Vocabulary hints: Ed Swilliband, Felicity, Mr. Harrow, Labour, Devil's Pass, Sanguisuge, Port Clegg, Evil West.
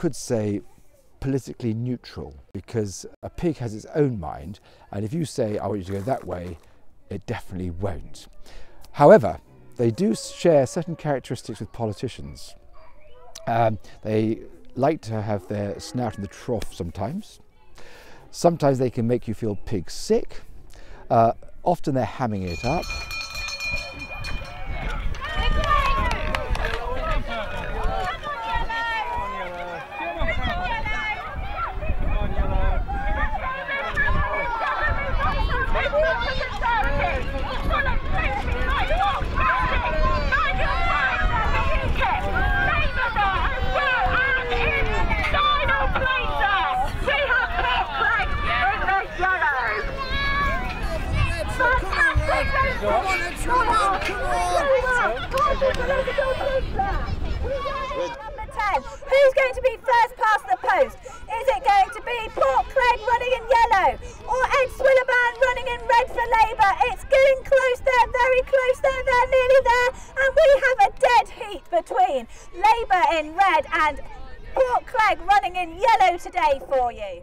could say, politically neutral, because a pig has its own mind, and if you say, I want you to go that way, it definitely won't. However, they do share certain characteristics with politicians. They like to have their snout in the trough sometimes. Sometimes they can make you feel pig sick. Often they're hamming it up. Who's going to be first past the post? Is it going to be Port Clegg running in yellow or Ed Swilliband running in red for Labour? It's getting close, they're very close, they're nearly there, and we have a dead heat between Labour in red and Port Clegg running in yellow today for you.